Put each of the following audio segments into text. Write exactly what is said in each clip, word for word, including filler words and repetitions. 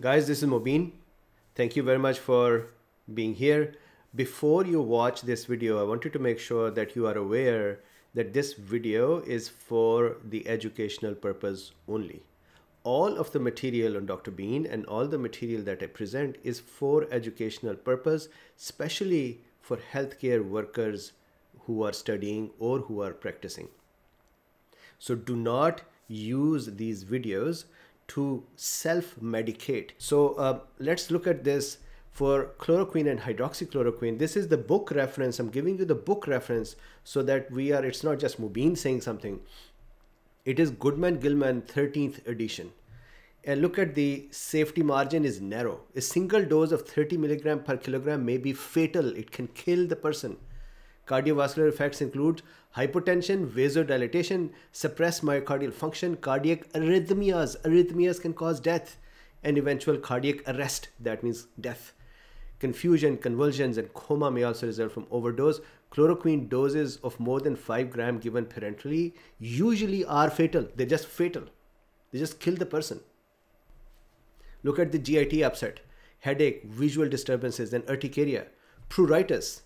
Guys, this is Mobeen. Thank you very much for being here. Before you watch this video, I wanted to make sure that you are aware that this video is for the educational purpose only. All of the material on Doctor Bean and all the material that I present is for educational purpose, especially for healthcare workers who are studying or who are practicing. So do not use these videos to self-medicate. So uh, let's look at this for chloroquine and hydroxychloroquine. This is the book reference. I'm giving you the book reference so that we are, it's not just Mobeen saying something. It is Goodman-Gilman thirteenth edition. And look at the safety margin is narrow. A single dose of thirty milligram per kilogram may be fatal. It can kill the person. Cardiovascular effects include hypotension, vasodilatation, suppressed myocardial function, cardiac arrhythmias. Arrhythmias can cause death and eventual cardiac arrest. That means death. Confusion, convulsions, and coma may also result from overdose. Chloroquine doses of more than five grams given parenterally usually are fatal. They're just fatal. They just kill the person. Look at the G I T upset, headache, visual disturbances, and urticaria, pruritus,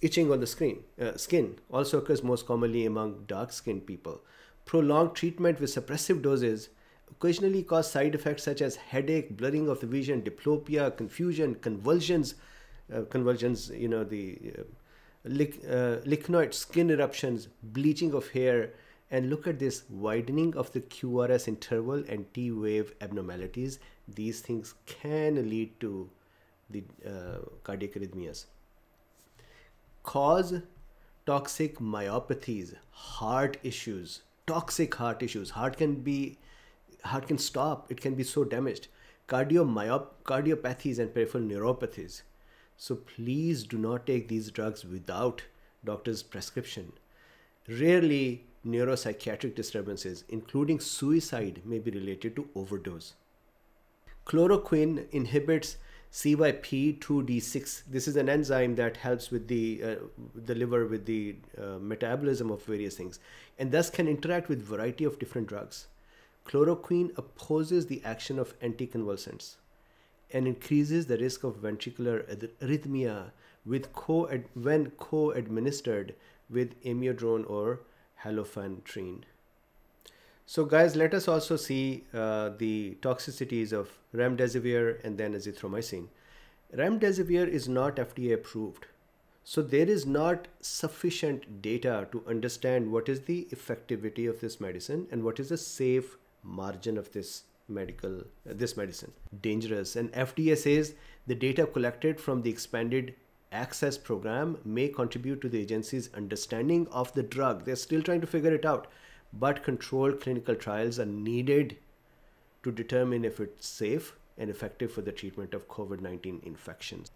itching on the screen, uh, skin also occurs most commonly among dark-skinned people. Prolonged treatment with suppressive doses occasionally cause side effects such as headache, blurring of the vision, diplopia, confusion, convulsions, uh, convulsions, you know, the uh, lic uh, lichenoid skin eruptions, bleaching of hair, and look at this widening of the Q R S interval and T-wave abnormalities. These things can lead to the uh, cardiac arrhythmias. Cause toxic myopathies, heart issues, toxic heart issues. Heart can be, heart can stop. It can be so damaged. Cardiomyop, cardiopathies and peripheral neuropathies. So please do not take these drugs without doctor's prescription. Rarely, neuropsychiatric disturbances, including suicide, may be related to overdose. Chloroquine inhibits C Y P two D six. This is an enzyme that helps with the uh, the liver with the uh, metabolism of various things, and thus can interact with variety of different drugs. Chloroquine opposes the action of anticonvulsants and increases the risk of ventricular arrhythmia with co when co-administered with amiodarone or halofantrine. So guys, let us also see uh, the toxicities of remdesivir and then azithromycin. Remdesivir is not F D A approved. So there is not sufficient data to understand what is the effectivity of this medicine and what is the safe margin of this medical, uh, this medicine. Dangerous. And F D A says the data collected from the expanded access program may contribute to the agency's understanding of the drug. They're still trying to figure it out. But controlled clinical trials are needed to determine if it's safe and effective for the treatment of COVID nineteen infections.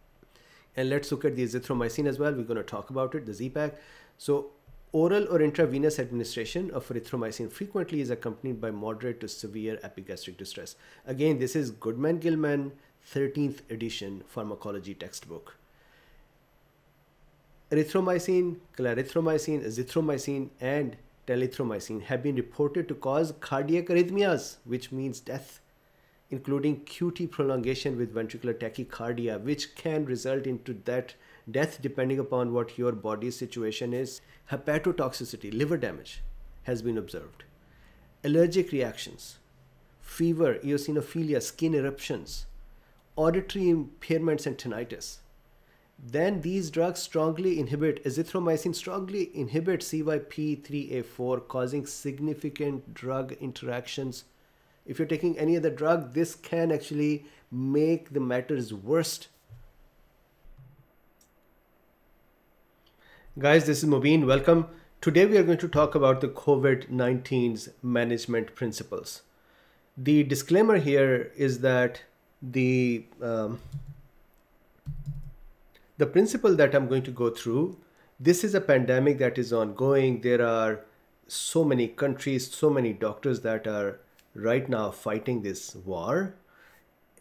And let's look at the azithromycin as well. We're going to talk about it, the Z-Pack. So oral or intravenous administration of erythromycin frequently is accompanied by moderate to severe epigastric distress. Again, this is Goodman-Gilman thirteenth edition pharmacology textbook. Erythromycin, clarithromycin, azithromycin, and telithromycin have been reported to cause cardiac arrhythmias, which means death, including Q T prolongation with ventricular tachycardia, which can result into that death depending upon what your body's situation is. Hepatotoxicity, liver damage, has been observed. Allergic reactions, fever, eosinophilia, skin eruptions, auditory impairments, and tinnitus. Then these drugs strongly inhibit, azithromycin strongly inhibits C Y P three A four, causing significant drug interactions. If you're taking any other drug, this can actually make the matters worse. Guys, this is Mobeen. Welcome. Today we are going to talk about the COVID nineteen's management principles. The disclaimer here is that the... Um, The principle that I'm going to go through, this is a pandemic that is ongoing. There are so many countries, so many doctors that are right now fighting this war.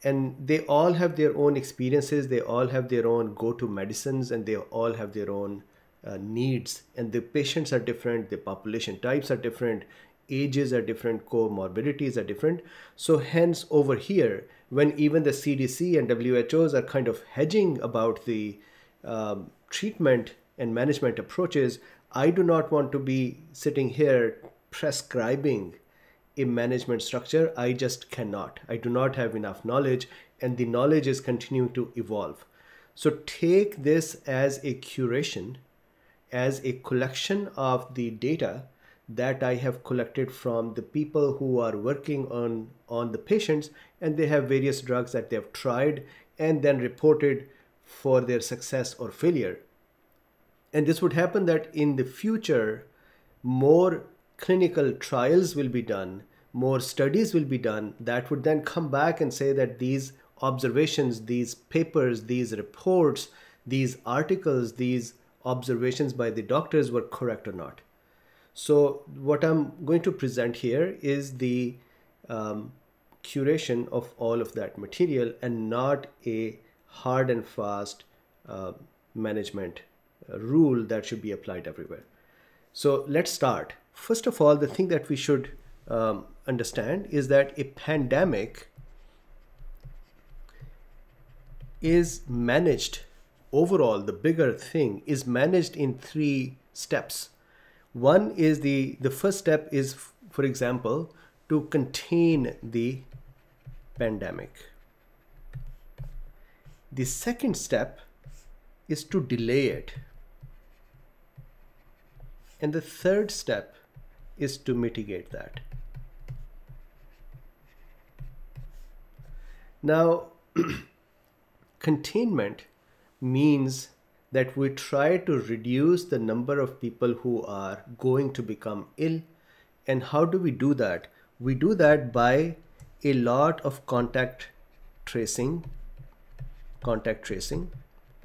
And they all have their own experiences. They all have their own go-to medicines, and they all have their own uh, needs. And the patients are different. The population types are different. ages are different, comorbidities are different. So hence over here, when even the C D C and W H Os are kind of hedging about the um, treatment and management approaches, I do not want to be sitting here prescribing a management structure. I just cannot. I do not have enough knowledge, and the knowledge is continuing to evolve. So take this as a curation, as a collection of the data that I have collected from the people who are working on, on the patients, and they have various drugs that they have tried and then reported for their success or failure. And this would happen that in the future, more clinical trials will be done, more studies will be done that would then come back and say that these observations, these papers, these reports, these articles, these observations by the doctors were correct or not. So what I'm going to present here is the um, curation of all of that material and not a hard and fast uh, management rule that should be applied everywhere. So let's start. First of all, the thing that we should um, understand is that a pandemic is managed overall. The bigger thing is managed in three steps. One is the, the first step is, for example, to contain the pandemic. The second step is to delay it. And the third step is to mitigate that. Now, containment means that we try to reduce the number of people who are going to become ill. And how do we do that? We do that by a lot of contact tracing. Contact tracing.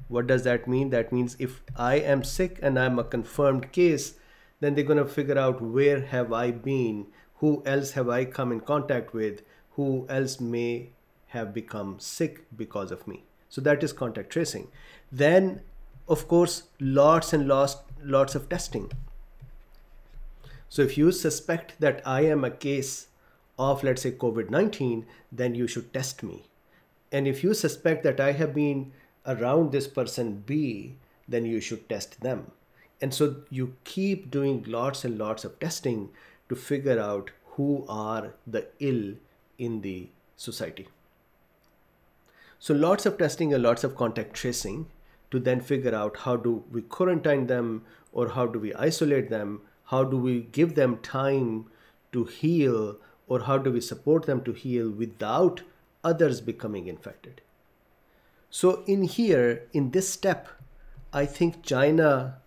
What does that mean? That means if I am sick and I'm a confirmed case, then they're going to figure out where have I been, who else have I come in contact with, who else may have become sick because of me. So that is contact tracing. Then, of course, lots and lots, lots of testing. So if you suspect that I am a case of, let's say, COVID nineteen, then you should test me. And if you suspect that I have been around this person B, then you should test them. And so you keep doing lots and lots of testing to figure out who are the ill in the society. So lots of testing and lots of contact tracing to then figure out how do we quarantine them, or how do we isolate them, how do we give them time to heal, or how do we support them to heal without others becoming infected. So in here, in this step, I think China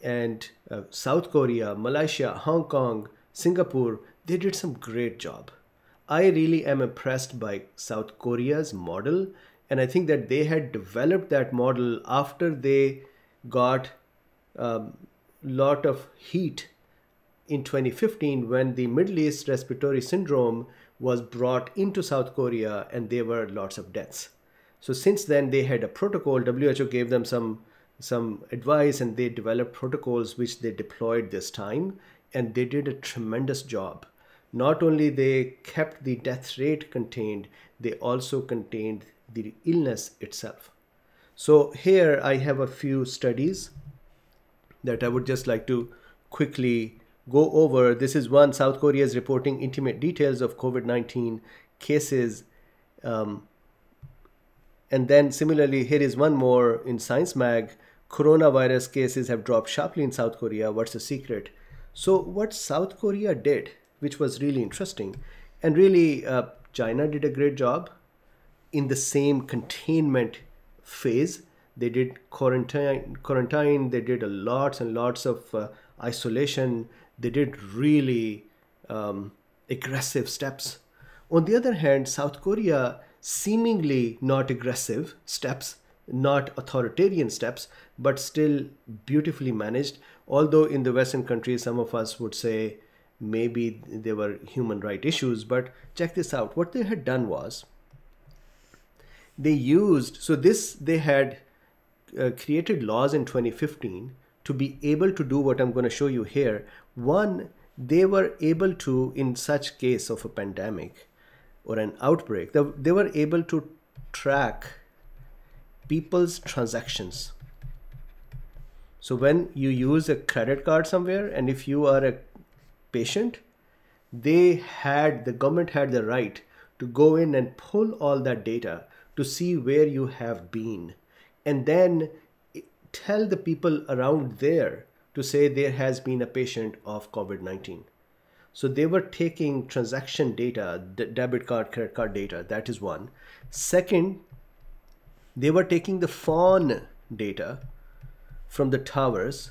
and uh, South Korea, Malaysia, Hong Kong, Singapore, they did some great job. I really am impressed by South Korea's model, and I think that they had developed that model after they got a um, lot of heat in twenty fifteen when the Middle East Respiratory Syndrome was brought into South Korea and there were lots of deaths. So since then they had a protocol. W H O gave them some, some advice and they developed protocols which they deployed this time, and they did a tremendous job. Not only they kept the death rate contained, they also contained the illness itself. So here I have a few studies that I would just like to quickly go over. This is one. South Korea is reporting intimate details of COVID nineteen cases. Um, and then similarly, here is one more in Science Mag. Coronavirus cases have dropped sharply in South Korea. What's the secret? So what South Korea did, which was really interesting, and really uh, China did a great job in the same containment phase. They did quarantine, quarantine they did a lots and lots of uh, isolation. They did really um, aggressive steps. On the other hand, South Korea, seemingly not aggressive steps, not authoritarian steps, but still beautifully managed. Although in the Western countries, some of us would say, maybe there were human rights issues, but check this out. What they had done was they used, so this, they had uh, created laws in twenty fifteen to be able to do what I'm going to show you here. One, they were able to, in such case of a pandemic or an outbreak, they were able to track people's transactions. So when you use a credit card somewhere, and if you are a patient, they had, the government had the right to go in and pull all that data to see where you have been, and then tell the people around there to say there has been a patient of COVID nineteen. So they were taking transaction data, de debit card, credit card data, that is one. Second, they were taking the fawn data from the towers.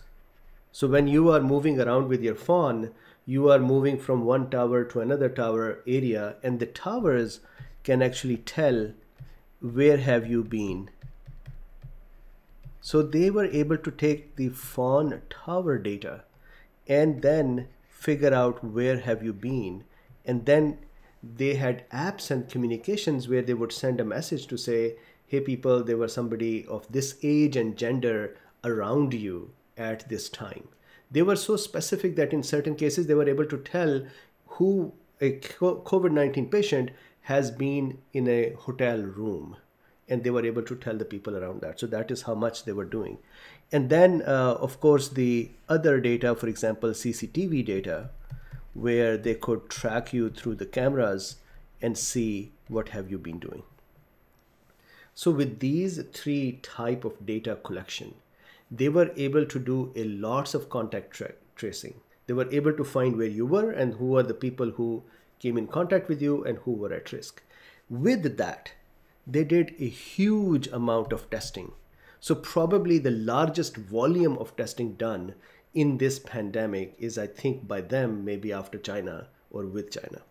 So when you are moving around with your fawn, you are moving from one tower to another tower area, and the towers can actually tell where have you been. So they were able to take the fawn tower data and then figure out where have you been. And then they had apps and communications where they would send a message to say, hey people, there was somebody of this age and gender around you at this time. They were so specific that in certain cases they were able to tell who a COVID nineteen patient has been in a hotel room. And they were able to tell the people around that. So that is how much they were doing. And then, uh, of course, the other data, for example, C C T V data, where they could track you through the cameras and see what have you been doing. So with these three type of data collection, they were able to do a lots of contact tra tracing. They were able to find where you were and who are the people who came in contact with you and who were at risk. With that, they did a huge amount of testing. So probably the largest volume of testing done in this pandemic is, I think, by them, maybe after China or with China.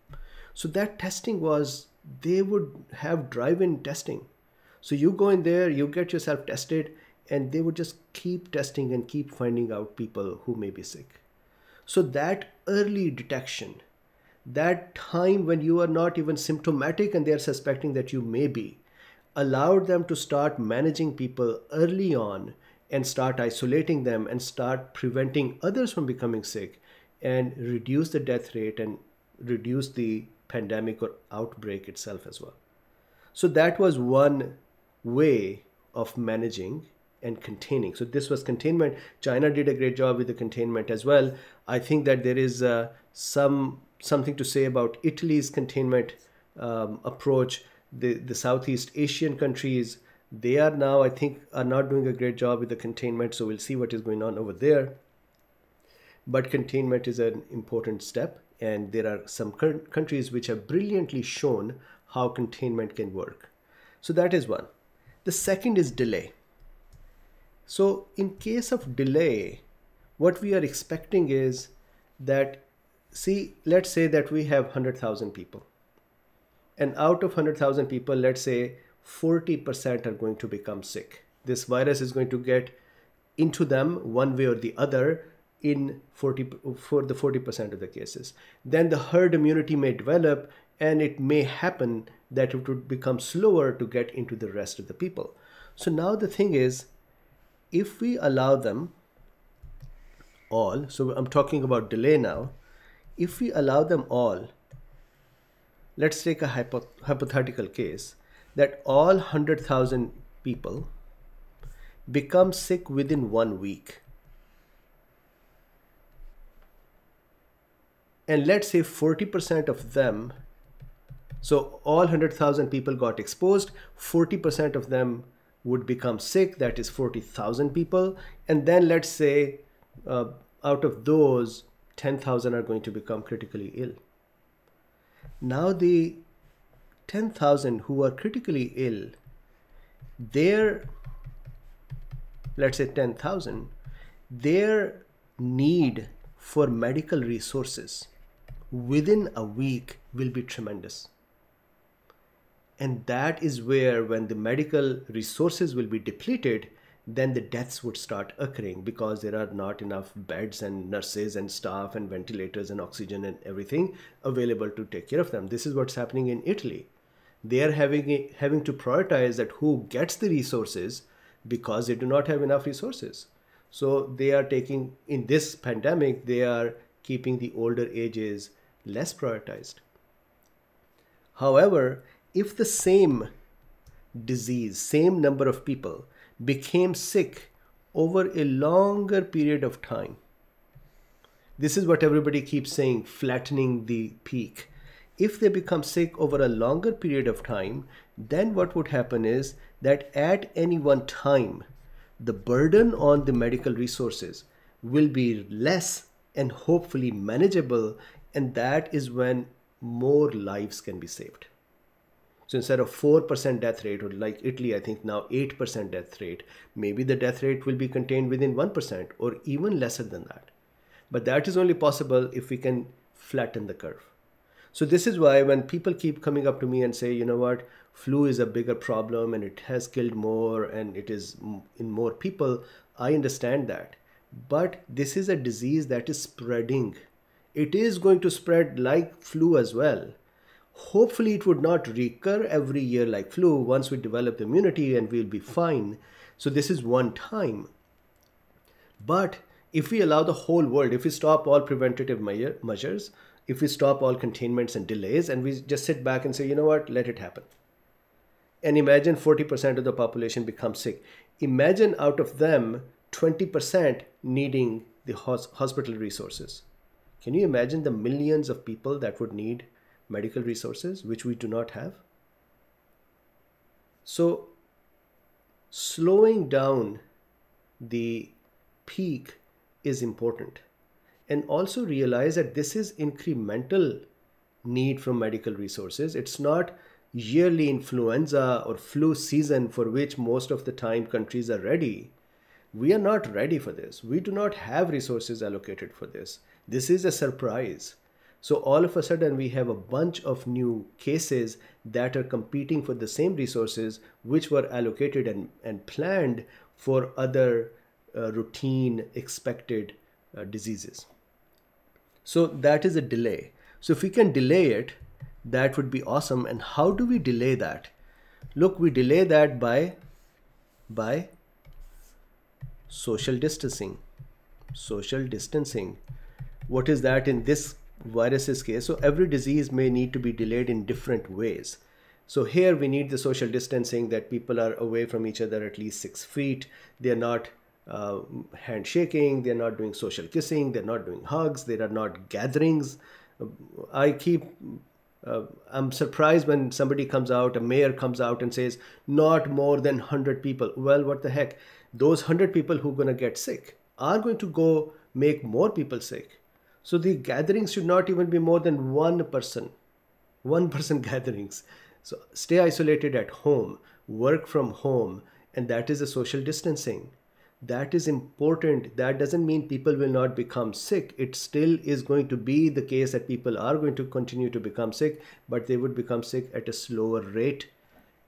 So that testing was, they would have drive-in testing. So you go in there, you get yourself tested, and they would just keep testing and keep finding out people who may be sick. So that early detection, that time when you are not even symptomatic and they are suspecting that you may be, allowed them to start managing people early on and start isolating them and start preventing others from becoming sick and reduce the death rate and reduce the pandemic or outbreak itself as well. So that was one way of managing and containing. So this was containment. China did a great job with the containment as well. I think that there is uh, some something to say about Italy's containment um, approach. The, the Southeast Asian countries, they are now, I think, are not doing a great job with the containment. So we'll see what is going on over there. But containment is an important step. And there are some countries which have brilliantly shown how containment can work. So that is one. The second is delay. So in case of delay, what we are expecting is that, see, let's say that we have one hundred thousand people. And out of one hundred thousand people, let's say forty percent are going to become sick. This virus is going to get into them one way or the other in forty, for the forty percent of the cases. Then the herd immunity may develop, and it may happen that it would become slower to get into the rest of the people. So now the thing is, if we allow them all, so I'm talking about delay now, if we allow them all, let's take a hypo hypothetical case that all one hundred thousand people become sick within one week. And let's say forty percent of them, so all one hundred thousand people got exposed, forty percent of them would become sick, that is forty thousand people. And then let's say uh, out of those, ten thousand are going to become critically ill. Now the ten thousand who are critically ill, their, let's say ten thousand, their need for medical resources within a week will be tremendous. And that is where, when the medical resources will be depleted, then the deaths would start occurring because there are not enough beds and nurses and staff and ventilators and oxygen and everything available to take care of them. This is what's happening in Italy. They are having, having to prioritize that who gets the resources because they do not have enough resources. So they are taking, in this pandemic, they are keeping the older ages less prioritized. However, if the same disease, same number of people became sick over a longer period of time, this is what everybody keeps saying, flattening the peak. If they become sick over a longer period of time, then what would happen is that at any one time, the burden on the medical resources will be less and hopefully manageable, and that is when more lives can be saved. So instead of four percent death rate, or like Italy, I think now eight percent death rate, maybe the death rate will be contained within one percent or even lesser than that. But that is only possible if we can flatten the curve. So this is why when people keep coming up to me and say, you know what, flu is a bigger problem and it has killed more and it is in more people, I understand that. But this is a disease that is spreading. It is going to spread like flu as well. Hopefully it would not recur every year like flu. Once we develop immunity and we'll be fine. So this is one time. But if we allow the whole world, if we stop all preventative measures, if we stop all containments and delays, and we just sit back and say, you know what, let it happen. And imagine forty percent of the population becomes sick. Imagine out of them, twenty percent needing the hospital resources. Can you imagine the millions of people that would need medical resources, which we do not have? So slowing down the peak is important. And also realize that this is incremental need for medical resources. It's not yearly influenza or flu season for which most of the time countries are ready. We are not ready for this. We do not have resources allocated for this. This is a surprise. So all of a sudden we have a bunch of new cases that are competing for the same resources which were allocated and, and planned for other uh, routine expected uh, diseases. So that is a delay. So if we can delay it, that would be awesome. And how do we delay that? Look, we delay that by, by social distancing. Social distancing. What is that in this virus's case? So every disease may need to be delayed in different ways. So here we need the social distancing, that people are away from each other at least six feet. They're not uh, handshaking. They're not doing social kissing. They're not doing hugs. There are not gatherings. I keep, uh, I'm surprised when somebody comes out, a mayor comes out and says, not more than one hundred people. Well, what the heck? Those one hundred people who are going to get sick are going to go make more people sick. So the gatherings should not even be more than one person, one person gatherings. So stay isolated at home, work from home, and that is a social distancing. That is important. That doesn't mean people will not become sick. It still is going to be the case that people are going to continue to become sick, but they would become sick at a slower rate.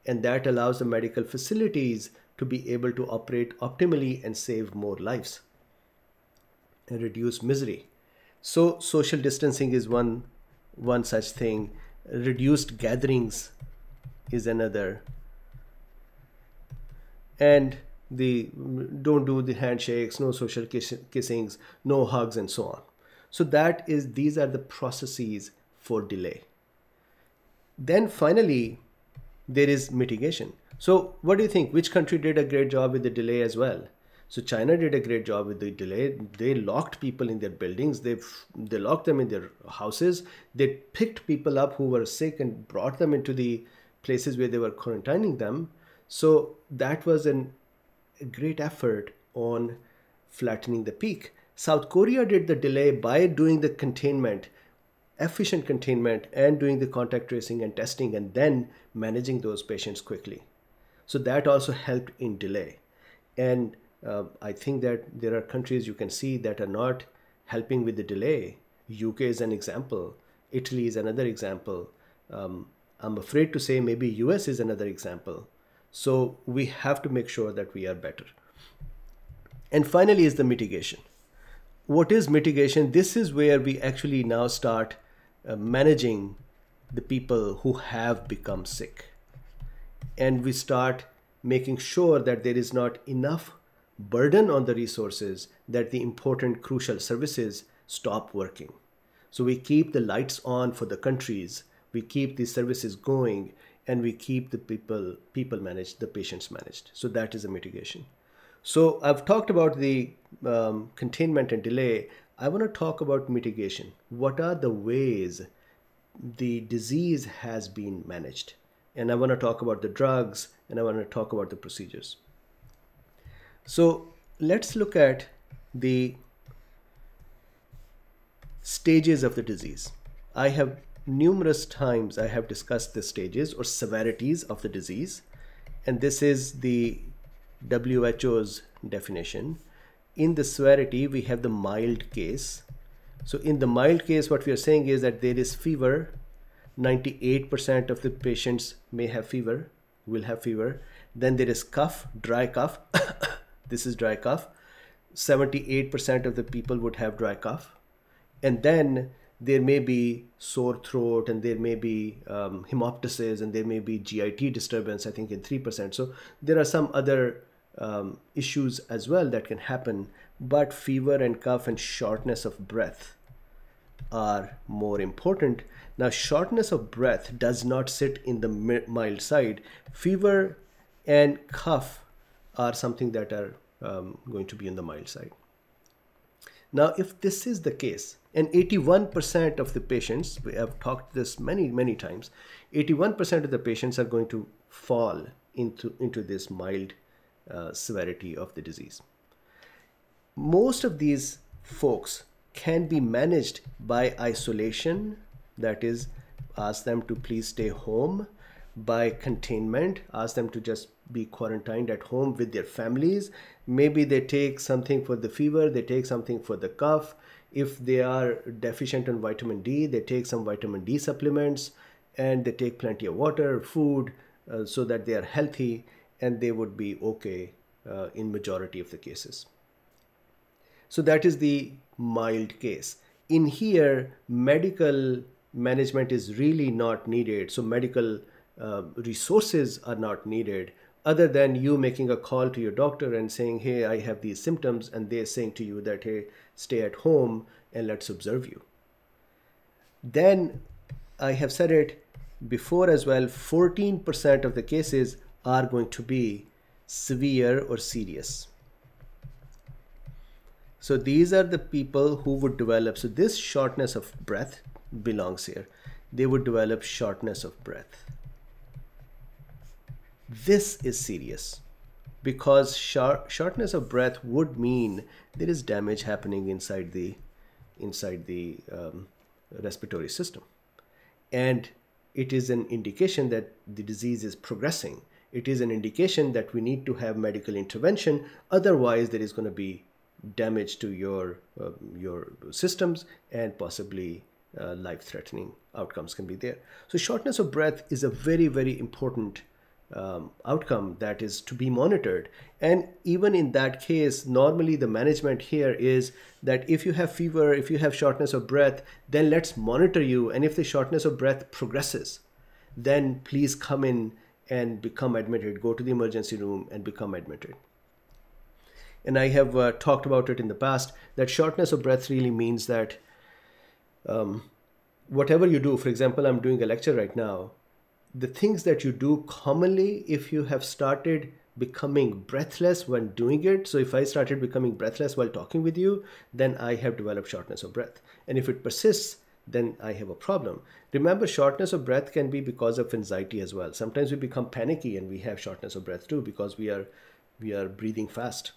And that allows the medical facilities to be able to operate optimally and save more lives and reduce misery. So social distancing is one, one such thing. Reduced gatherings is another. And the don't do the handshakes, no social kiss, kissings, no hugs, and so on. So that is, these are the processes for delay. Then finally, there is mitigation. So what do you think? Which country did a great job with the delay as well? So China did a great job with the delay. They locked people in their buildings. They they locked them in their houses. They picked people up who were sick and brought them into the places where they were quarantining them. So that was an, a great effort on flattening the peak. South Korea did the delay by doing the containment, efficient containment, and doing the contact tracing and testing, and then managing those patients quickly. So that also helped in delay. And Uh, I think that there are countries you can see that are not helping with the delay. U K is an example. Italy is another example. Um, I'm afraid to say maybe U S is another example. So we have to make sure that we are better. And finally is the mitigation. What is mitigation? This is where we actually now start uh, managing the people who have become sick. And we start making sure that there is not enough burden on the resources that the important crucial services stop working. So we keep the lights on for the countries, we keep the services going, and we keep the people, people managed, the patients managed. So that is a mitigation. So I've talked about the um, containment and delay. I want to talk about mitigation. What are the ways the disease has been managed? And I want to talk about the drugs, and I want to talk about the procedures. So let's look at the stages of the disease. I have numerous times I have discussed the stages or severities of the disease, and this is the W H O's definition. In the severity, we have the mild case. So in the mild case, what we are saying is that there is fever. ninety-eight percent of the patients may have fever, will have fever. Then there is cough, dry cough. This is dry cough. seventy-eight percent of the people would have dry cough. And then there may be sore throat, and there may be um, hemoptysis, and there may be G I T disturbance, I think in three percent. So there are some other um, issues as well that can happen, but fever and cough and shortness of breath are more important. Now, shortness of breath does not sit in the mild side. Fever and cough are something that are um, going to be in the mild side. Now, if this is the case, and eighty-one percent of the patients, we have talked this many, many times, eighty-one percent of the patients are going to fall into, into this mild uh, severity of the disease. Most of these folks can be managed by isolation, that is, ask them to please stay home, by containment, ask them to just be quarantined at home with their families. Maybe they take something for the fever, they take something for the cough. If they are deficient in vitamin D, they take some vitamin D supplements, and they take plenty of water, food, uh, so that they are healthy, and they would be okay uh, in majority of the cases. So that is the mild case. In here, medical management is really not needed. So medical uh, resources are not needed, other than you making a call to your doctor and saying, hey, I have these symptoms, and they're saying to you that, hey, stay at home and let's observe you. Then, I have said it before as well, fourteen percent of the cases are going to be severe or serious. So these are the people who would develop, so this shortness of breath belongs here. They would develop shortness of breath. This is serious, because short, shortness of breath would mean there is damage happening inside the inside the um, respiratory system, and it is an indication that the disease is progressing. It is an indication that we need to have medical intervention, otherwise there is going to be damage to your uh, your systems, and possibly uh, life-threatening outcomes can be there. So shortness of breath is a very, very important Um, outcome that is to be monitored. And even in that case, normally the management here is that if you have fever, if you have shortness of breath, then let's monitor you, and if the shortness of breath progresses, then please come in and become admitted, go to the emergency room and become admitted. And I have uh, talked about it in the past, that shortness of breath really means that um, whatever you do, for example, I'm doing a lecture right now, the things that you do commonly, if you have started becoming breathless when doing it, so if I started becoming breathless while talking with you, then I have developed shortness of breath. And if it persists, then I have a problem. Remember, shortness of breath can be because of anxiety as well. Sometimes we become panicky and we have shortness of breath too, because we are, we are breathing fast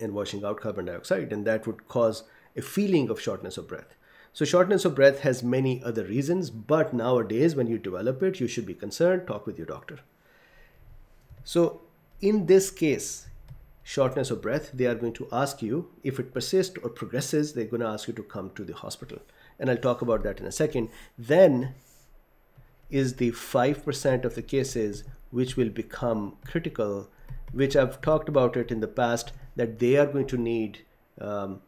and washing out carbon dioxide, and that would cause a feeling of shortness of breath. So shortness of breath has many other reasons, but nowadays when you develop it, you should be concerned, talk with your doctor. So in this case, shortness of breath, they are going to ask you, if it persists or progresses, they're going to ask you to come to the hospital. And I'll talk about that in a second. Then is the five percent of the cases which will become critical, which I've talked about it in the past, that they are going to need um,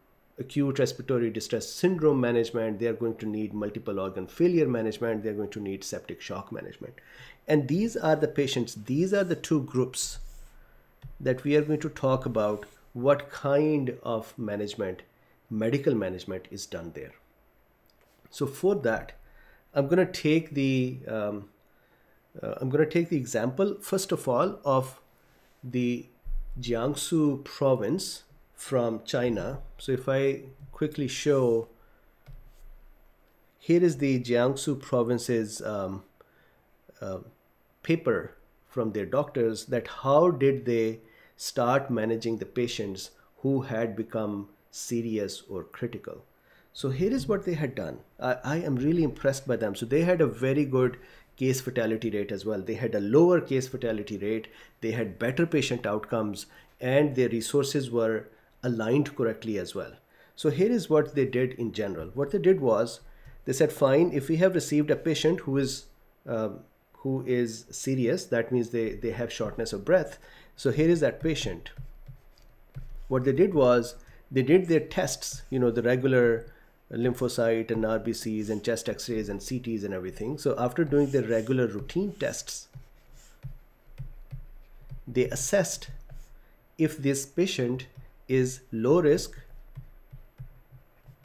acute respiratory distress syndrome management, they are going to need multiple organ failure management, they are going to need septic shock management. And these are the patients, these are the two groups that we are going to talk about what kind of management medical management is done there. So for that, I'm going to take the um, uh, I'm going to take the example first of all of the Jiangsu province from China. So if I quickly show, here is the Jiangsu province's um, uh, paper from their doctors that how did they start managing the patients who had become serious or critical. So here is what they had done. I, I am really impressed by them. So they had a very good case fatality rate as well. They had a lower case fatality rate. They had better patient outcomes and their resources were aligned correctly as well. So here is what they did in general. What they did was they said, fine, if we have received a patient who is, uh, who is serious, that means they, they have shortness of breath. So here is that patient. What they did was they did their tests, you know, the regular lymphocyte and R B Cs and chest x-rays and C Ts and everything. So after doing their regular routine tests, they assessed if this patient is low risk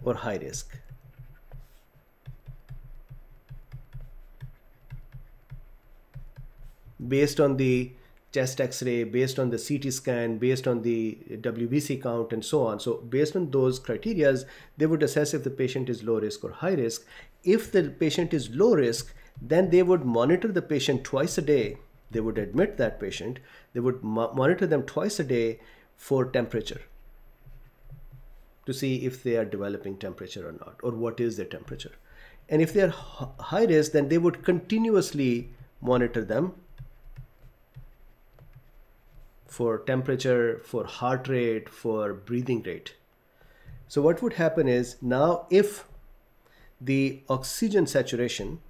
or high risk. Based on the chest x-ray, based on the C T scan, based on the W B C count and so on. So based on those criteria, they would assess if the patient is low risk or high risk. If the patient is low risk, then they would monitor the patient twice a day. They would admit that patient. They would mo- monitor them twice a day for temperature to see if they are developing temperature or not, or what is their temperature. And if they are high risk, then they would continuously monitor them for temperature, for heart rate, for breathing rate. So what would happen is now if the oxygen saturation,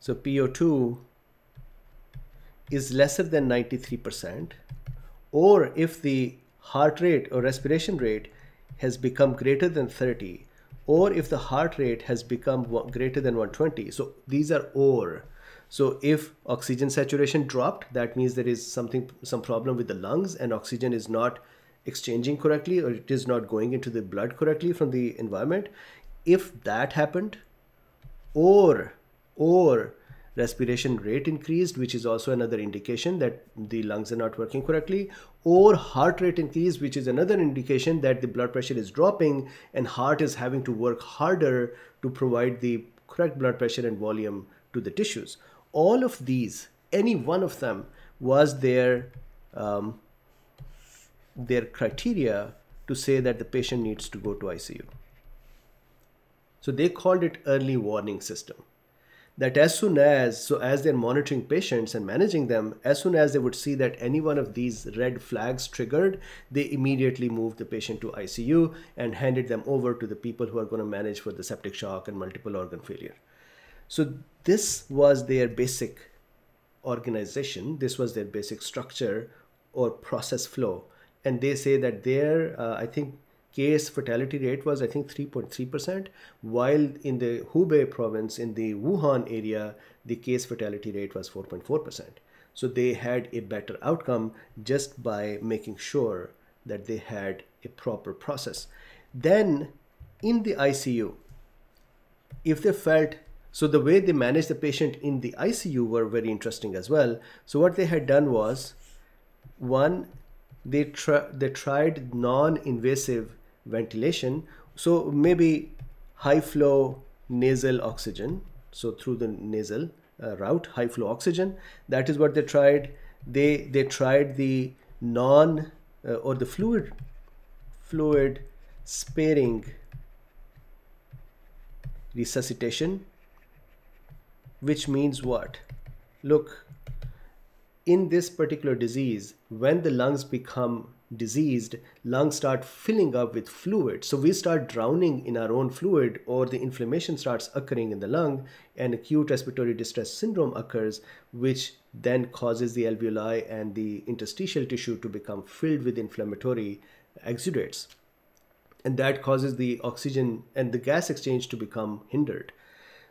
so P O two, is lesser than ninety-three percent, or if the heart rate or respiration rate has become greater than thirty, or if the heart rate has become greater than one twenty, so these are or. So if oxygen saturation dropped, that means there is something, some problem with the lungs and oxygen is not exchanging correctly, or it is not going into the blood correctly from the environment. If that happened, or, or respiration rate increased, which is also another indication that the lungs are not working correctly, or heart rate increased, which is another indication that the blood pressure is dropping and heart is having to work harder to provide the correct blood pressure and volume to the tissues. All of these, any one of them was their, um, their criteria to say that the patient needs to go to I C U. So they called it early warning system. That as soon as, so as they're monitoring patients and managing them, as soon as they would see that any one of these red flags triggered, they immediately moved the patient to I C U and handed them over to the people who are going to manage for the septic shock and multiple organ failure. So this was their basic organization. This was their basic structure or process flow. And they say that their, uh, I think, case fatality rate was, I think, three point three percent, while in the Hubei province, in the Wuhan area, the case fatality rate was four point four percent. So they had a better outcome just by making sure that they had a proper process. Then in the I C U, if they felt, so the way they managed the patient in the I C U were very interesting as well. So what they had done was, one, they, tr they tried non-invasive ventilation. So maybe high flow nasal oxygen. So through the nasal uh, route, high flow oxygen, that is what they tried. They, they tried the non uh, or the fluid, fluid sparing resuscitation. Which means what? Look, in this particular disease, when the lungs become diseased, lungs start filling up with fluid. So we start drowning in our own fluid, or the inflammation starts occurring in the lung, and acute respiratory distress syndrome occurs, which then causes the alveoli and the interstitial tissue to become filled with inflammatory exudates. And that causes the oxygen and the gas exchange to become hindered.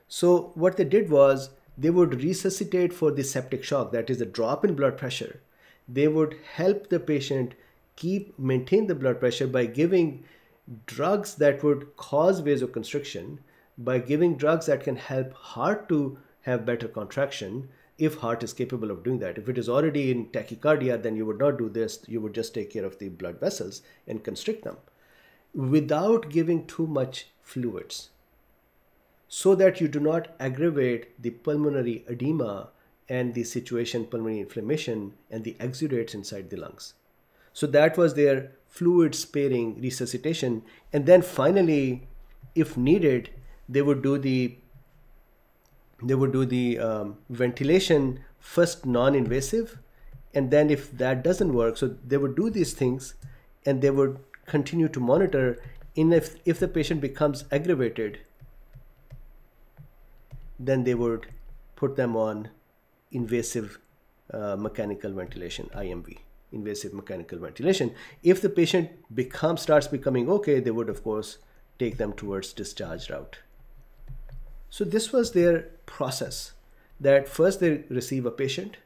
So what they did was they would resuscitate for the septic shock, that is a drop in blood pressure. They would help the patient keep, maintain the blood pressure by giving drugs that would cause vasoconstriction by giving drugs that can help heart to have better contraction if heart is capable of doing that. If it is already in tachycardia, then you would not do this. You would just take care of the blood vessels and constrict them without giving too much fluids, so that you do not aggravate the pulmonary edema and the situation, pulmonary inflammation and the exudates inside the lungs. So that was their fluid sparing resuscitation. And then finally, if needed, they would do the they would do the um, ventilation, first non-invasive, and then if that doesn't work, so they would do these things and they would continue to monitor. In if, if the patient becomes aggravated, then they would put them on invasive uh, mechanical ventilation, I M V, invasive mechanical ventilation. If the patient becomes, starts becoming okay, they would of course take them towards discharge route. So this was their process, that first they receive a patient,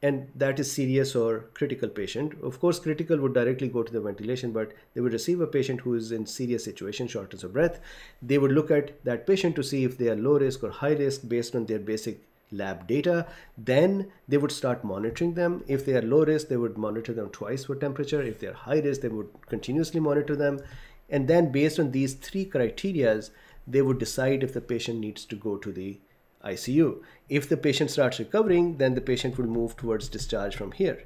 and that is serious or critical patient. Of course, critical would directly go to the ventilation, but they would receive a patient who is in serious situation, shortness of breath. They would look at that patient to see if they are low risk or high risk based on their basic lab data. Then they would start monitoring them. If they are low risk, they would monitor them twice for temperature. If they are high risk, they would continuously monitor them. And then based on these three criteria, they would decide if the patient needs to go to the I C U. If the patient starts recovering, then the patient would move towards discharge from here.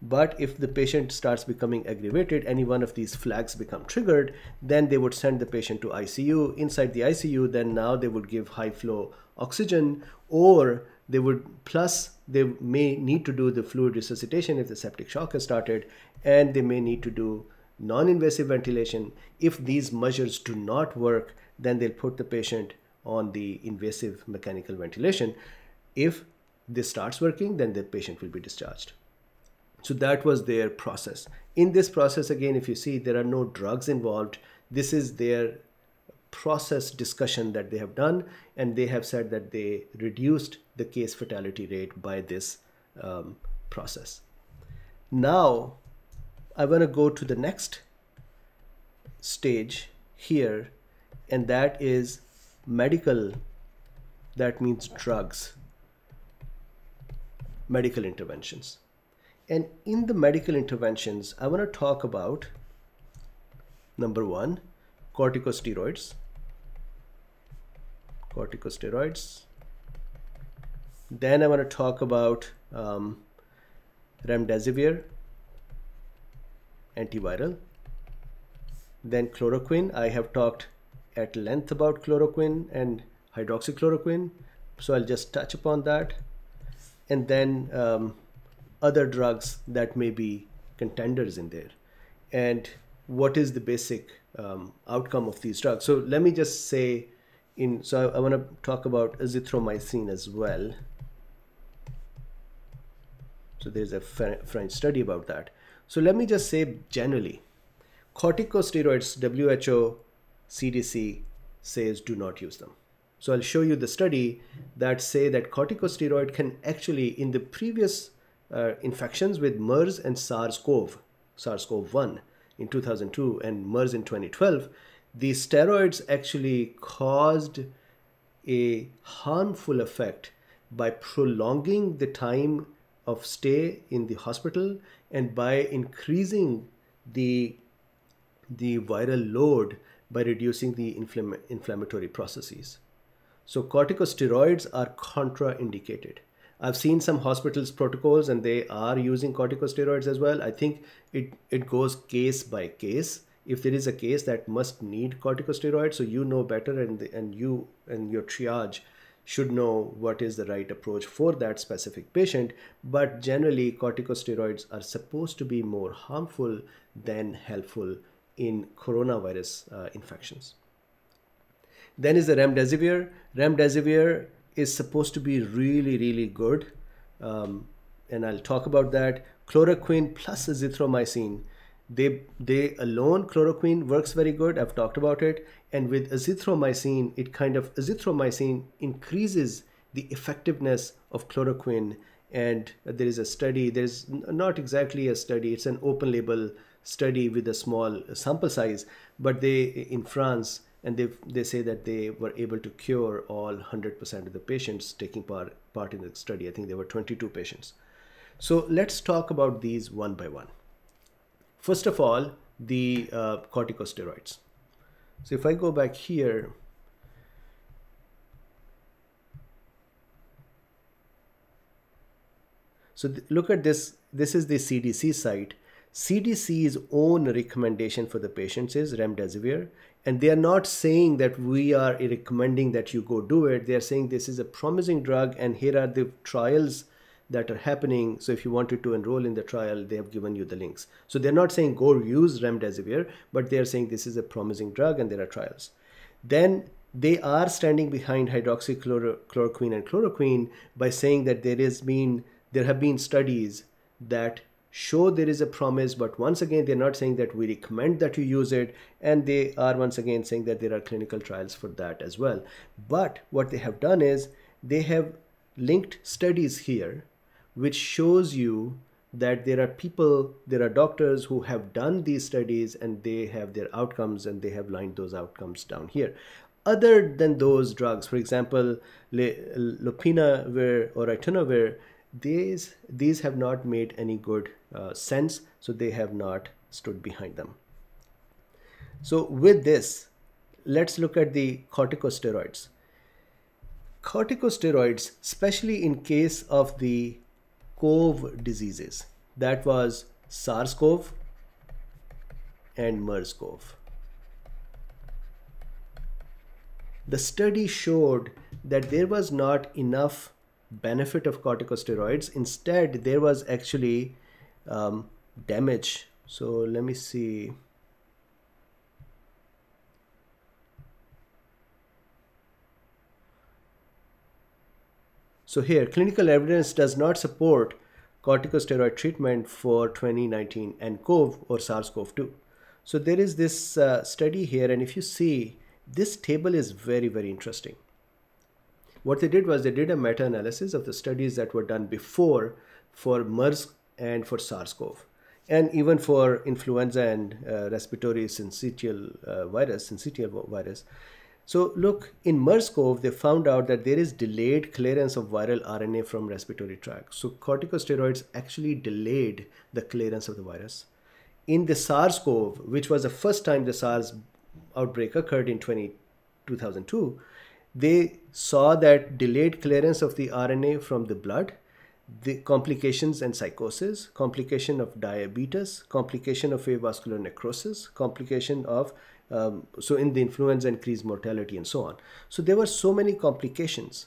But if the patient starts becoming aggravated, any one of these flags become triggered, then they would send the patient to I C U. Inside the I C U, then now they would give high flow oxygen, or they would, plus they may need to do the fluid resuscitation if the septic shock has started, and they may need to do non-invasive ventilation. If these measures do not work, then they'll put the patient on the invasive mechanical ventilation. If this starts working, then the patient will be discharged. So that was their process. In this process, again, if you see, there are no drugs involved. This is their process discussion that they have done, and they have said that they reduced the case fatality rate by this um, process. Now, I want to go to the next stage here, and that is medical, that means drugs, medical interventions. And in the medical interventions, I want to talk about number one, corticosteroids, corticosteroids. Then I want to talk about um, remdesivir, antiviral, then chloroquine. I have talked at length about chloroquine and hydroxychloroquine, so I'll just touch upon that. And then um, other drugs that may be contenders in there, and what is the basic um, outcome of these drugs. So let me just say in, so I, I want to talk about azithromycin as well. So there's a French study about that. So let me just say generally, corticosteroids, W H O, C D C says do not use them. So I'll show you the study that say that corticosteroid can actually, in the previous uh, infections with MERS and SARS-CoV, SARS-CoV one in two thousand two and MERS in twenty twelve, the steroids actually caused a harmful effect by prolonging the time of stay in the hospital and by increasing the, the viral load by reducing the inflama- inflammatory processes. So corticosteroids are contraindicated. I've seen some hospitals' protocols and they are using corticosteroids as well. I think it, it goes case by case. If there is a case that must need corticosteroids, so you know better, and, and you and your triage should know what is the right approach for that specific patient. But generally, corticosteroids are supposed to be more harmful than helpful in coronavirus uh, infections. Then is the remdesivir. Remdesivir is supposed to be really, really good. Um, and I'll talk about that. Chloroquine plus azithromycin. They, they alone, chloroquine works very good. I've talked about it. And with azithromycin, it kind of, azithromycin increases the effectiveness of chloroquine. And there is a study, there's not exactly a study, it's an open label study with a small sample size, but they in France, and they they say that they were able to cure all one hundred percent of the patients taking part part in the study. I think there were twenty-two patients. So let's talk about these one by one. First of all, the uh, corticosteroids. So if I go back here, so look at this. This is the C D C site. C D C's own recommendation for the patients is remdesivir, and they are not saying that we are recommending that you go do it. They are saying this is a promising drug, and here are the trials that are happening. So if you wanted to enroll in the trial, they have given you the links. So they're not saying go use remdesivir, but they are saying this is a promising drug and there are trials. Then they are standing behind hydroxychloroquine and chloroquine by saying that there is been there have been studies that show there is a promise, but once again they're not saying that we recommend that you use it, and they are once again saying that there are clinical trials for that as well. But what they have done is they have linked studies here, which shows you that there are people, there are doctors who have done these studies, and they have their outcomes, and they have lined those outcomes down here. Other than those drugs, for example, Lopinavir or Ritonavir, these these have not made any good uh, sense, so they have not stood behind them. So with this, let's look at the corticosteroids. Corticosteroids, especially in case of the C O V diseases, that was SARS-CoV and MERS-CoV. The study showed that there was not enough benefit of corticosteroids. Instead, there was actually um, damage. So let me see. So here, clinical evidence does not support corticosteroid treatment for twenty nineteen and C O V or SARS-CoV two. So there is this uh, study here, and if you see, this table is very, very interesting. What they did was they did a meta-analysis of the studies that were done before for MERS and for SARS-CoV, and even for influenza and uh, respiratory syncytial uh, virus, syncytial virus. So look, in MERS-CoV, they found out that there is delayed clearance of viral R N A from respiratory tract. So corticosteroids actually delayed the clearance of the virus. In the SARS-CoV, which was the first time the SARS outbreak occurred in two thousand two, they saw that delayed clearance of the R N A from the blood, the complications and psychosis, complication of diabetes, complication of avascular necrosis, complication of Um, so in the influenza, increased mortality and so on. So there were so many complications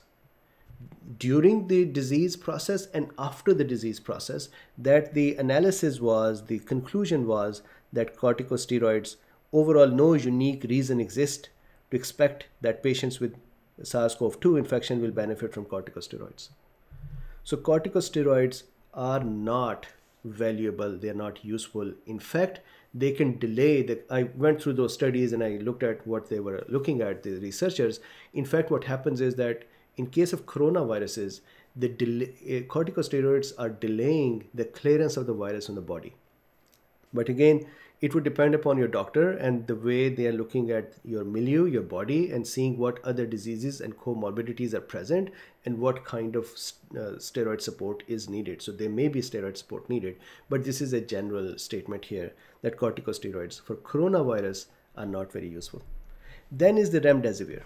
during the disease process and after the disease process that the analysis was, the conclusion was that corticosteroids, overall no unique reason exists to expect that patients with SARS-CoV two infection will benefit from corticosteroids. So corticosteroids are not valuable, they are not useful. In fact, they can delay the, I went through those studies and I looked at what they were looking at, the researchers. In fact, what happens is that in case of coronaviruses, the delay, corticosteroids are delaying the clearance of the virus in the body. But again, it would depend upon your doctor and the way they are looking at your milieu, your body, and seeing what other diseases and comorbidities are present and what kind of uh, steroid support is needed. So there may be steroid support needed, but this is a general statement here that corticosteroids for coronavirus are not very useful. Then is the remdesivir.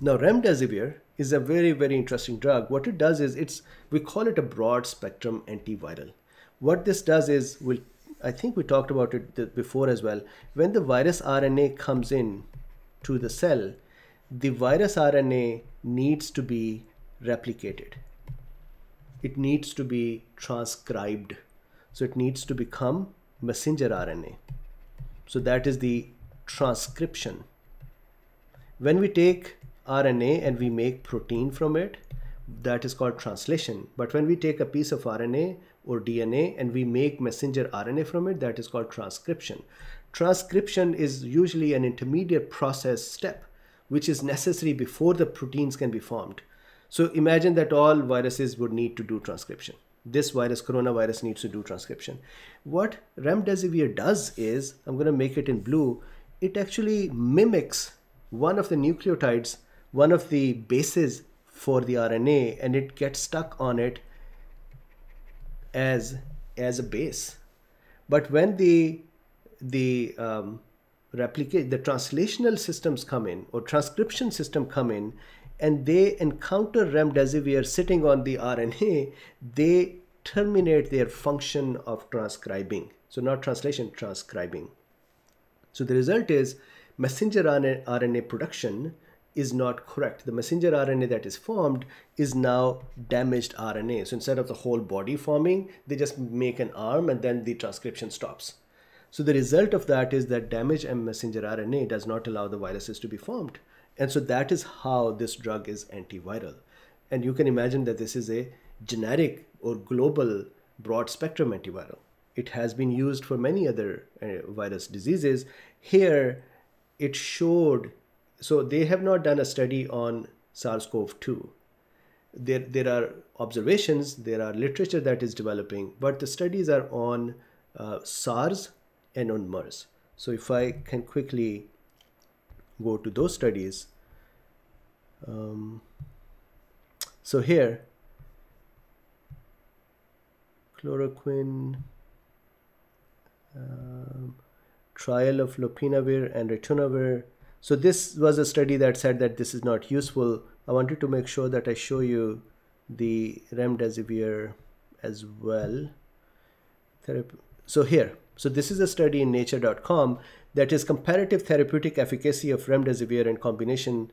Now remdesivir is a very, very interesting drug. What it does is it's, we call it a broad spectrum antiviral. What this does is, will I think we talked about it before as well. When the virus R N A comes in to the cell, the virus R N A needs to be replicated. It needs to be transcribed. So it needs to become messenger R N A. So that is the transcription. When we take R N A and we make protein from it, that is called translation. But when we take a piece of R N A or D N A and we make messenger R N A from it, that is called transcription. Transcription is usually an intermediate process step, which is necessary before the proteins can be formed. So imagine that all viruses would need to do transcription. this virus, coronavirus, needs to do transcription. What remdesivir does is, I'm going to make it in blue, it actually mimics one of the nucleotides, one of the bases for the R N A, and it gets stuck on it as, as a base. But when the, the, um, replicate, the translational systems come in, or transcription system come in, and they encounter remdesivir sitting on the R N A, they terminate their function of transcribing. So not translation, transcribing. So the result is messenger R N A production is not correct. The messenger R N A that is formed is now damaged R N A. So instead of the whole body forming, they just make an arm and then the transcription stops. So the result of that is that damaged messenger R N A does not allow the viruses to be formed. And so that is how this drug is antiviral. And you can imagine that this is a generic or global broad spectrum antiviral. It has been used for many other uh, virus diseases. Here it showed, so they have not done a study on SARS CoV two. There, there are observations, there are literature that is developing, but the studies are on uh, SARS and on MERS. So if I can quickly go to those studies. Um, so here, chloroquine, um, trial of Lopinavir and Ritonavir. So this was a study that said that this is not useful. I wanted to make sure that I show you the remdesivir as well. So here, so this is a study in nature dot com that is comparative therapeutic efficacy of remdesivir and combination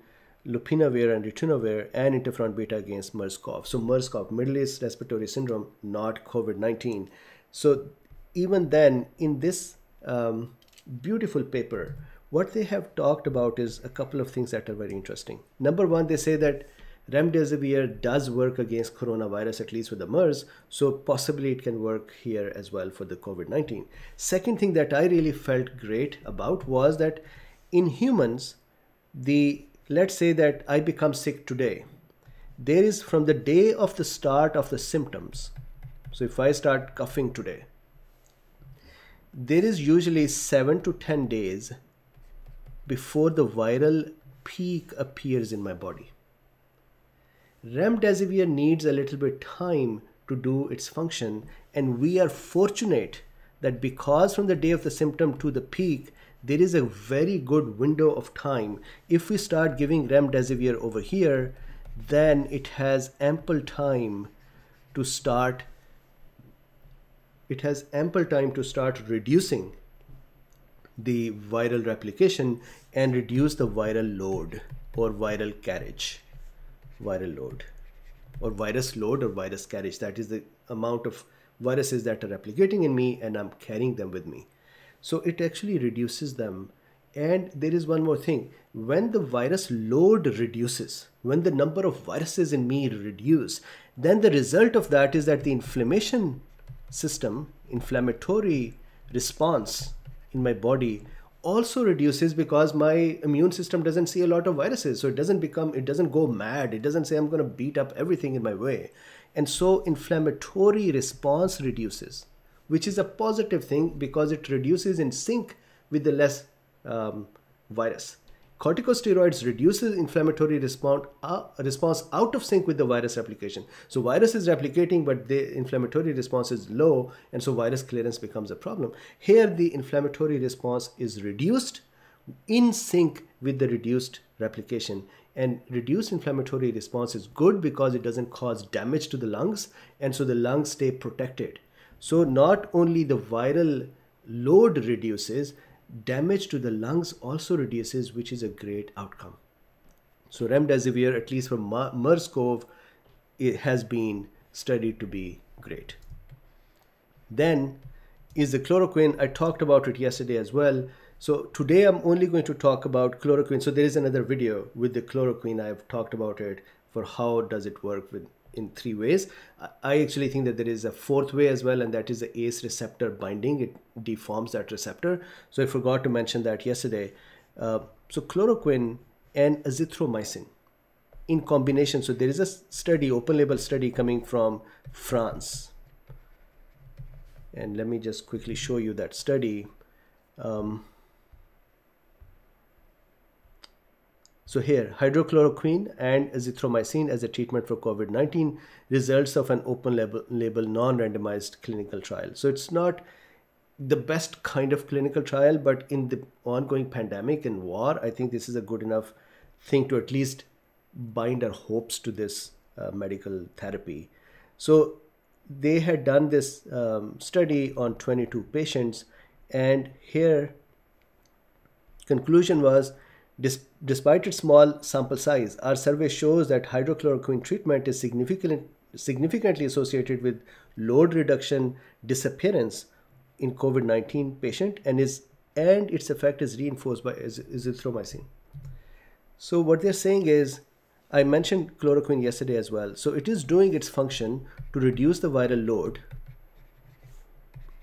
lopinavir and ritonavir and interferon beta against MERS CoV. So MERS CoV, Middle East Respiratory Syndrome, not COVID nineteen. So even then, in this um, beautiful paper, what they have talked about is a couple of things that are very interesting. Number one, they say that remdesivir does work against coronavirus, at least with the MERS, so possibly it can work here as well for the COVID nineteen. Second thing that I really felt great about was that in humans, the let's say that I become sick today. There is, from the day of the start of the symptoms, so if I start coughing today, there is usually seven to ten days before the viral peak appears in my body. Remdesivir needs a little bit time to do its function, and we are fortunate that because from the day of the symptom to the peak, there is a very good window of time. If we start giving remdesivir over here, then it has ample time to start, it has ample time to start reducing the viral replication and reduce the viral load or viral carriage. viral load or virus load or virus carriage, that is the amount of viruses that are replicating in me and I'm carrying them with me. So it actually reduces them. And there is one more thing, when the virus load reduces, when the number of viruses in me reduce, then the result of that is that the inflammation system, inflammatory response in my body also reduces, because my immune system doesn't see a lot of viruses. So it doesn't become, it doesn't go mad. It doesn't say I'm going to beat up everything in my way. And so inflammatory response reduces, which is a positive thing because it reduces in sync with the less um, virus. Corticosteroids reduces inflammatory response, uh, response out of sync with the virus replication. So virus is replicating, but the inflammatory response is low, and so virus clearance becomes a problem. Here, the inflammatory response is reduced in sync with the reduced replication. And reduced inflammatory response is good because it doesn't cause damage to the lungs, and so the lungs stay protected. So not only the viral load reduces, damage to the lungs also reduces, which is a great outcome. So remdesivir, at least for MERS CoV, it has been studied to be great. Then is the chloroquine. I talked about it yesterday as well. So today I'm only going to talk about chloroquine. So there is another video with the chloroquine. I've talked about it for how does it work with in three ways. I actually think that there is a fourth way as well, and that is the ACE receptor binding. It deforms that receptor. So I forgot to mention that yesterday. Uh, so chloroquine and azithromycin in combination. So there is a study, open label study coming from France. And let me just quickly show you that study. Um, so here, hydroxychloroquine and azithromycin as a treatment for COVID nineteen, results of an open label, label non-randomized clinical trial. So it's not the best kind of clinical trial, but in the ongoing pandemic and war, I think this is a good enough thing to at least bind our hopes to this uh, medical therapy. So they had done this um, study on twenty-two patients, and here conclusion was, despite its small sample size, our survey shows that hydroxychloroquine treatment is significant, significantly associated with load reduction disappearance in COVID nineteen patient, and is and its effect is reinforced by azithromycin. So what they're saying is, I mentioned chloroquine yesterday as well. So it is doing its function to reduce the viral load,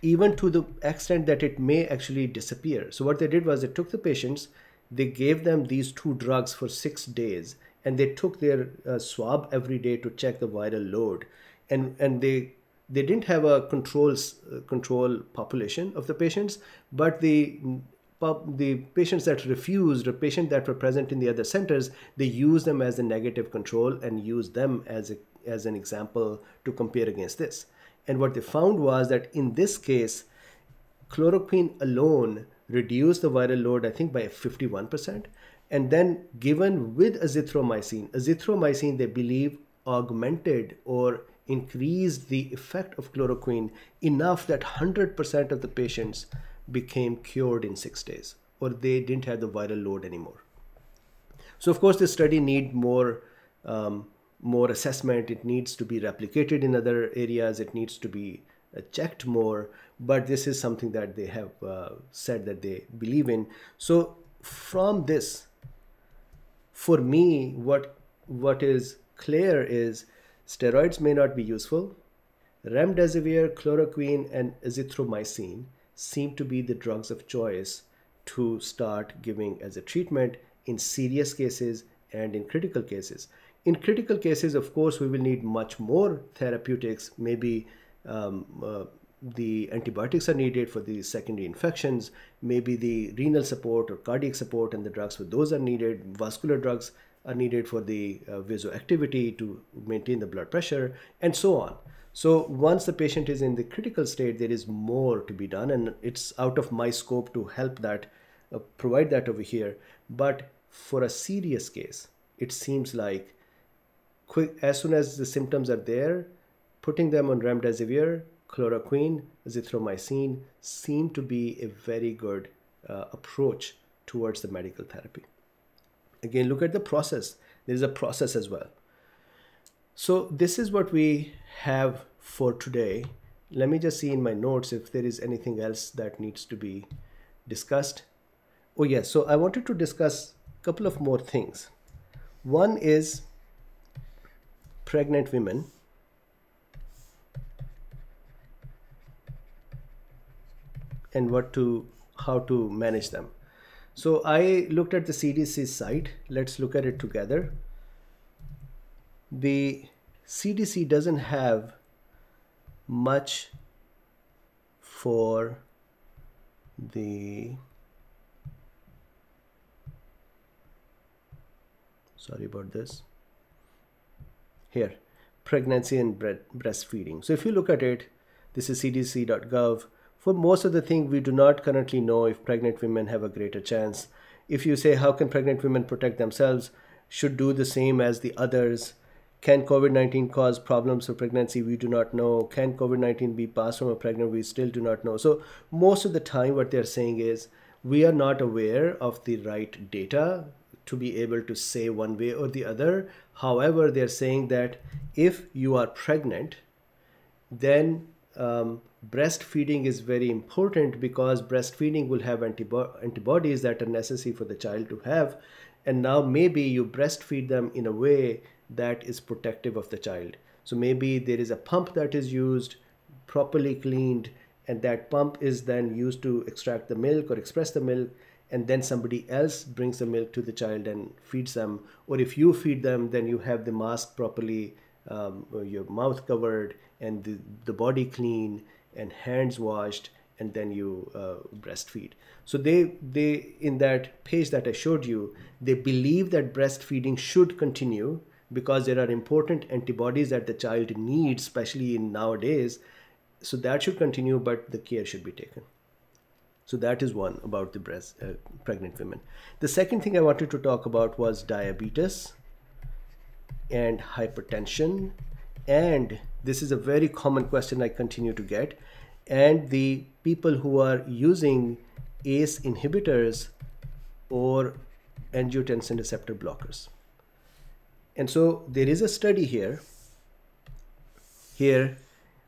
even to the extent that it may actually disappear. So what they did was, they took the patients, they gave them these two drugs for six days, and they took their uh, swab every day to check the viral load. And, and they, they didn't have a controls, uh, control population of the patients, but the the patients that refused, or patients that were present in the other centers, they use them as a negative control and use them as, a, as an example to compare against this. And what they found was that in this case, chloroquine alone reduced the viral load, I think, by fifty-one percent. And then given with azithromycin, azithromycin, they believe, augmented or increased the effect of chloroquine enough that one hundred percent of the patients became cured in six days, or they didn't have the viral load anymore. So of course, this study need more, um, more assessment. It needs to be replicated in other areas. It needs to be uh, checked more, but this is something that they have uh, said that they believe in. So from this, for me, what, what is clear is steroids may not be useful. Remdesivir, chloroquine, and azithromycin seem to be the drugs of choice to start giving as a treatment in serious cases and in critical cases. In critical cases, of course, we will need much more therapeutics. Maybe um, uh, the antibiotics are needed for the secondary infections. Maybe the renal support or cardiac support and the drugs for those are needed. Vascular drugs are needed for the uh, vasoactivity to maintain the blood pressure, and so on. So once the patient is in the critical state, there is more to be done, and it's out of my scope to help that, uh, provide that over here. But for a serious case, it seems like quick, as soon as the symptoms are there, putting them on remdesivir, chloroquine, azithromycin seem to be a very good uh, approach towards the medical therapy. Again, look at the process. There is a process as well. So this is what we have for today. Let me just see in my notes if there is anything else that needs to be discussed. Oh yes, so I wanted to discuss a couple of more things. One is pregnant women. And what to, how to manage them. So I looked at the C D C site. Let's look at it together. The C D C doesn't have much for the, sorry about this, here, pregnancy and breastfeeding. So if you look at it, this is C D C dot gov. For most of the thing, we do not currently know if pregnant women have a greater chance. If you say, how can pregnant women protect themselves? Should do the same as the others. Can COVID nineteen cause problems for pregnancy? We do not know. Can COVID nineteen be passed from a pregnant? We still do not know. So most of the time what they're saying is, we are not aware of the right data to be able to say one way or the other. However, they're saying that if you are pregnant, then um, breastfeeding is very important, because breastfeeding will have antib- antibodies that are necessary for the child to have. And now maybe you breastfeed them in a way that is protective of the child. So maybe there is a pump that is used, properly cleaned, and that pump is then used to extract the milk or express the milk, and then somebody else brings the milk to the child and feeds them. Or if you feed them, then you have the mask properly, um, your mouth covered, and the, the body clean, and hands washed, and then you uh, breastfeed. So they, they in that page that I showed you, they believe that breastfeeding should continue because there are important antibodies that the child needs, especially in nowadays. So that should continue, but the care should be taken. So that is one about the breast, uh, pregnant women. The second thing I wanted to talk about was diabetes and hypertension. And this is a very common question I continue to get. And the people who are using A C E inhibitors or angiotensin receptor blockers. And so there is a study here. Here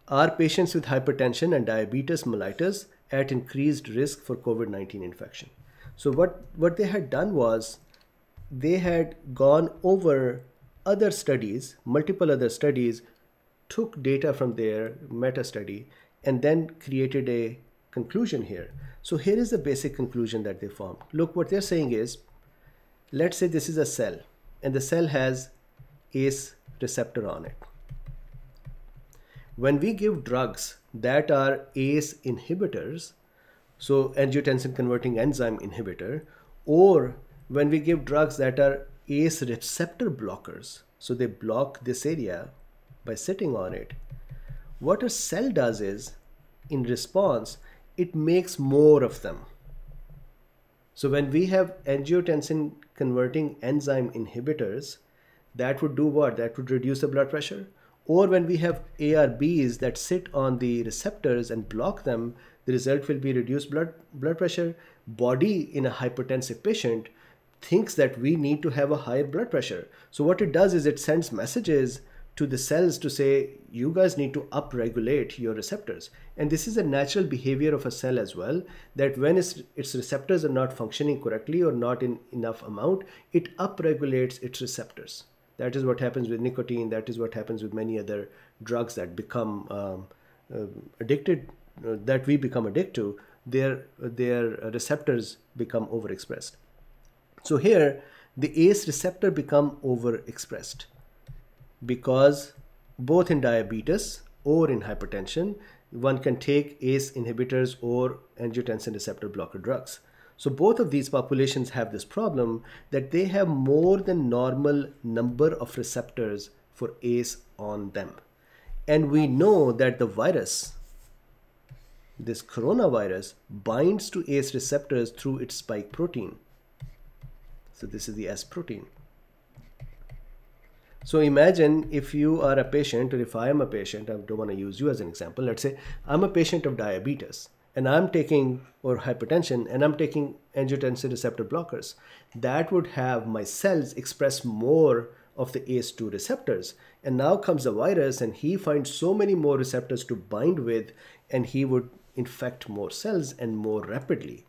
are patients with hypertension and diabetes mellitus at increased risk for COVID nineteen infection. So what, what they had done was they had gone over other studies, multiple other studies, took data from their meta study, and then created a conclusion here. So here is the basic conclusion that they formed. Look, what they're saying is, let's say this is a cell, and the cell has A C E receptor on it. When we give drugs that are A C E inhibitors, so angiotensin converting enzyme inhibitor, or when we give drugs that are A C E receptor blockers, so they block this area by sitting on it, what a cell does is, in response, it makes more of them. So when we have angiotensin converting enzyme inhibitors, that would do what? That would reduce the blood pressure. Or when we have A R Bs that sit on the receptors and block them, the result will be reduced blood, blood pressure. Body in a hypertensive patient thinks that we need to have a higher blood pressure. So what it does is it sends messages to the cells to say, you guys need to upregulate your receptors. And this is a natural behavior of a cell as well, that when its, its receptors are not functioning correctly or not in enough amount, it upregulates its receptors. That is what happens with nicotine. That is what happens with many other drugs that become um, uh, addicted, uh, that we become addicted to. Their, their receptors become overexpressed. So here, the A C E receptor become overexpressed because both in diabetes or in hypertension, one can take A C E inhibitors or angiotensin receptor blocker drugs. So both of these populations have this problem that they have more than normal number of receptors for A C E on them. And we know that the virus, this coronavirus, binds to A C E receptors through its spike protein. So this is the S protein. So imagine if you are a patient, or if I am a patient, I don't want to use you as an example. Let's say I'm a patient of diabetes, and I'm taking, or hypertension, and I'm taking angiotensin receptor blockers. That would have my cells express more of the A C E two receptors. And now comes the virus, and he finds so many more receptors to bind with, and he would infect more cells and more rapidly.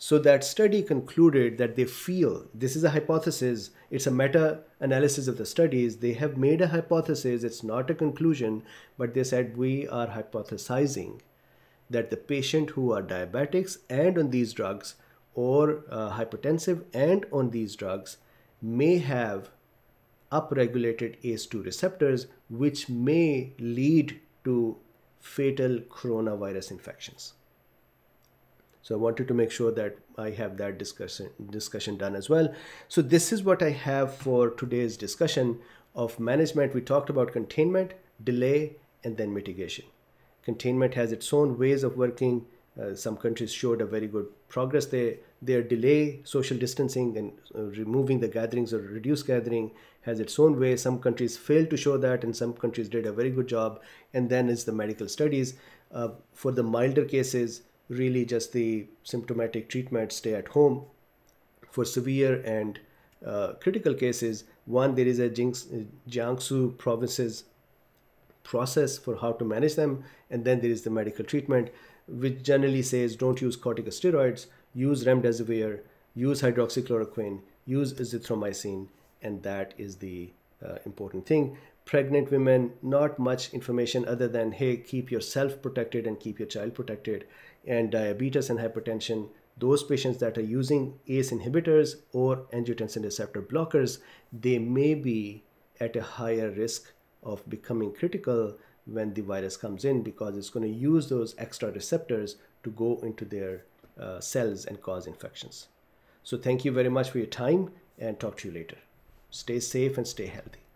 So that study concluded that they feel, this is a hypothesis, it's a meta-analysis of the studies. They have made a hypothesis, it's not a conclusion, but they said we are hypothesizing that the patient who are diabetics and on these drugs, or uh, hypertensive and on these drugs, may have upregulated A C E two receptors, which may lead to fatal coronavirus infections. So I wanted to make sure that I have that discussion, discussion done as well. So this is what I have for today's discussion of management. We talked about containment, delay, and then mitigation. Containment has its own ways of working. Uh, some countries showed a very good progress there. Their delay, social distancing, and uh, removing the gatherings or reduced gathering has its own way. Some countries failed to show that, and some countries did a very good job. And then is the medical studies. Uh, for the milder cases, really just the symptomatic treatment, stay at home. For severe and uh, critical cases, one, there is a Jiangsu province's process for how to manage them. And then there is the medical treatment, which generally says don't use corticosteroids, use remdesivir, use hydroxychloroquine, use azithromycin. And that is the uh, important thing. Pregnant women, not much information other than, hey, keep yourself protected and keep your child protected. And diabetes and hypertension, those patients that are using A C E inhibitors or angiotensin receptor blockers, they may be at a higher risk of becoming critical when the virus comes in, because it's going to use those extra receptors to go into their uh, cells and cause infections. So thank you very much for your time, and talk to you later. Stay safe and stay healthy.